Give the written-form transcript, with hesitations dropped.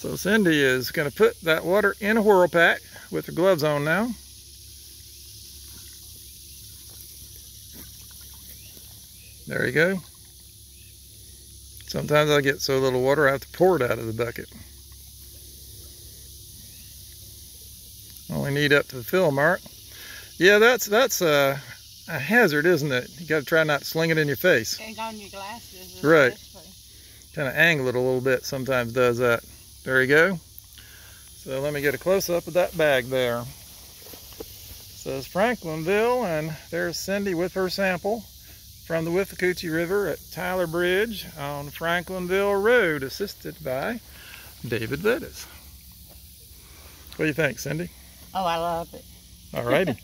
So Cindy is going to put that water in a WhirlPak with her gloves on now. There you go. Sometimes I get so little water I have to pour it out of the bucket. Only need up to the fill mark. Yeah, that's a hazard, isn't it? You got to try not to sling it in your face. And on your glasses. Right. Kind of angle it a little bit sometimes does that. There you go. So let me get a close-up of that bag there. So it's Franklinville, and there's Cindy with her sample from the Withlacoochee River at Tyler Bridge on Franklinville Road, assisted by David Vedas. What do you think, Cindy? Oh, I love it. All righty.